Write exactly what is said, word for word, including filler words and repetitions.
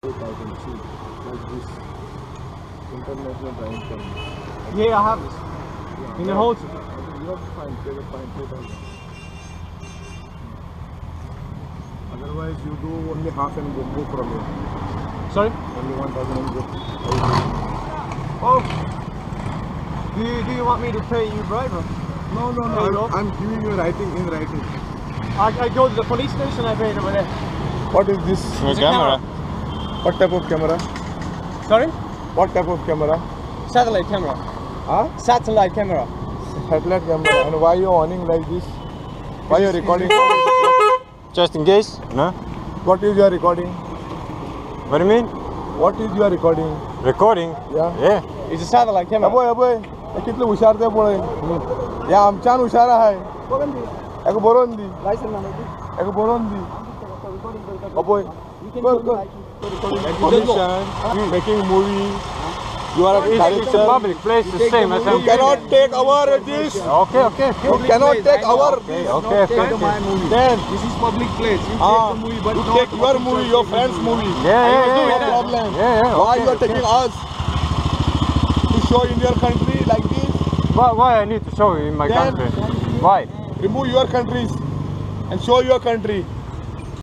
I can see like this international brand company. Yeah, I have this. Yeah, in the whole thing. You have to find, they will find two thousand. Otherwise, you do only half and go, go from here. Sorry? Only one thousand and go. Oh, do you, do you want me to pay you bribery? No, no, no. no. I'm, I'm giving you writing in writing. I, I go to the police station, I pay it over there. What is this? It's a camera. camera. What type of camera? Sorry? What type of camera? Satellite camera. Huh? Satellite camera. Satellite camera. And why are you owning like this? Why are you recording? Just in case. No? What is your recording? What do you mean? What is your recording? Recording? Yeah. Yeah. It's a satellite camera. Aboy, aboy. Kitlo ushar the boy. Yeah, I'm Chan ushara hai. Borondi. Eko borondi. License number. Eko borondi. Aboy. Aboy. Commission, making movie. You are a it's a public place, the same as you cannot take our this. Okay, okay. You cannot take our this. Okay, okay. Then this is public place. You take the movie, but you take your movie, your friend's movie. Yeah, yeah, problem. Why you are taking us to show in your country like this? Why? Why I need to show in my country? Why? Remove your countries and show your country.